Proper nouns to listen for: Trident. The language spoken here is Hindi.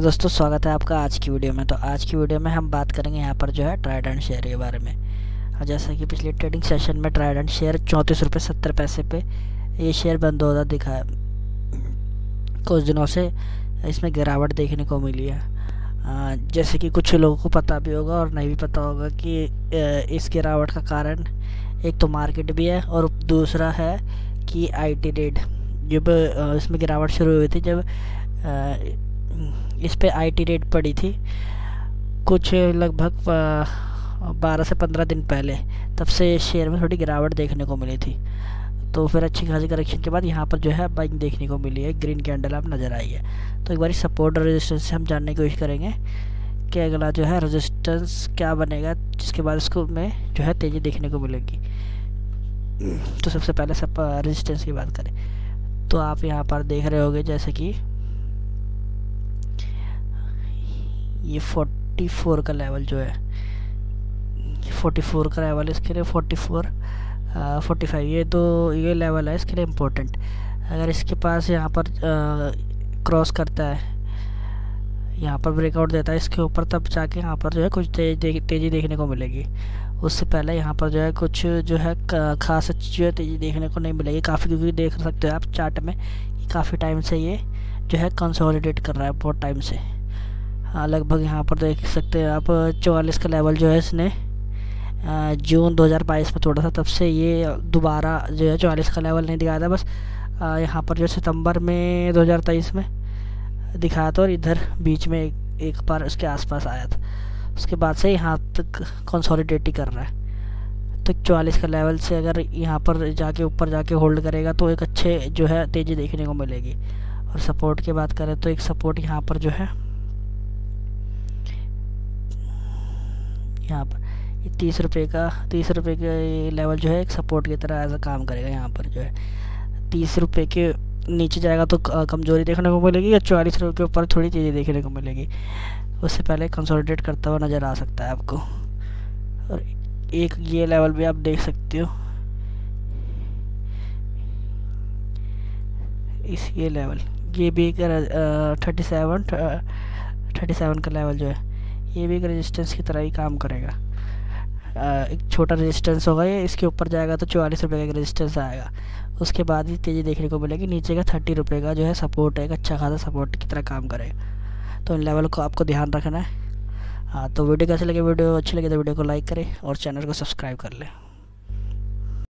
तो दोस्तों स्वागत है आपका आज की वीडियो में। तो आज की वीडियो में हम बात करेंगे यहाँ पर जो है ट्राइडेंट शेयर के बारे में। और जैसा कि पिछले ट्रेडिंग सेशन में ट्राइडेंट शेयर 34 रुपये 70 पैसे पे ये शेयर बंद होता दिखा है। कुछ दिनों से इसमें गिरावट देखने को मिली है। जैसे कि कुछ लोगों को पता भी होगा और नहीं भी पता होगा कि इस गिरावट का कारण एक तो मार्केट भी है और दूसरा है कि आईटी रेट। जब इसमें गिरावट शुरू हुई थी, जब इस पर आईटी रेट पड़ी थी कुछ लगभग 12 से 15 दिन पहले, तब से शेयर में थोड़ी गिरावट देखने को मिली थी। तो फिर अच्छी खासी करेक्शन के बाद यहाँ पर जो है बाइंग देखने को मिली है, ग्रीन कैंडल आप नज़र आई है। तो एक बार सपोर्ट और रेजिस्टेंस से हम जानने की कोशिश करेंगे कि अगला जो है रेजिस्टेंस क्या बनेगा, जिसके बाद इसको में जो है तेज़ी देखने को मिलेगी। तो सबसे पहले रेजिस्टेंस की बात करें तो आप यहाँ पर देख रहे होगे जैसे कि ये 44 का लेवल जो है, 44 का लेवल इसके लिए 45 ये तो ये लेवल है इसके लिए इम्पोर्टेंट। अगर इसके पास यहाँ पर क्रॉस करता है, यहाँ पर ब्रेकआउट देता है इसके ऊपर, तब जाके यहाँ पर जो है कुछ तेज़ी देखने को मिलेगी। उससे पहले यहाँ पर जो है कुछ जो है खास अच्छी है तेज़ी देखने को नहीं मिलेगी काफ़ी, क्योंकि देख सकते हो आप चार्ट में काफ़ी टाइम से ये जो है कंसोलिडेट कर रहा है, बहुत टाइम से। लगभग यहाँ पर देख सकते हो आप 44 का लेवल जो है इसने जून 2022 में थोड़ा सा, तब से ये दोबारा जो है 44 का लेवल नहीं दिखाया था। बस यहाँ पर जो सितंबर में 2023 में दिखाया था और इधर बीच में एक बार उसके आसपास आया था। उसके बाद से यहाँ तक कंसोलिडेट ही कर रहा है। तो 44 का लेवल से अगर यहाँ पर जाके ऊपर जाके होल्ड करेगा तो एक अच्छे जो है तेज़ी देखने को मिलेगी। और सपोर्ट की बात करें तो एक सपोर्ट यहाँ पर जो है यहाँ पर 30 रुपये का, 30 रुपये के लेवल जो है एक सपोर्ट की तरह ऐसा काम करेगा। यहाँ पर जो है 30 रुपये के नीचे जाएगा तो कमज़ोरी देखने को मिलेगी, या 40 रुपये के ऊपर थोड़ी चीज़ें देखने को मिलेगी। उससे पहले कंसोलिडेट करता हुआ नज़र आ सकता है आपको। और एक ये लेवल भी आप देख सकते हो, इस ये लेवल ये भी 37 का लेवल जो है ये भी एक रेजिस्टेंस की तरह ही काम करेगा। एक छोटा रेजिस्टेंस होगा ये, इसके ऊपर जाएगा तो 44 रुपये का एक रेजिस्टेंस आएगा। उसके बाद ही तेज़ी देखने को मिलेगी। नीचे का 30 रुपये का जो है सपोर्ट है, एक अच्छा खासा सपोर्ट की तरह काम करेगा। तो इन लेवल को आपको ध्यान रखना है। हाँ, तो वीडियो कैसे लगे, वीडियो अच्छी लगे तो वीडियो को लाइक करें और चैनल को सब्सक्राइब कर लें।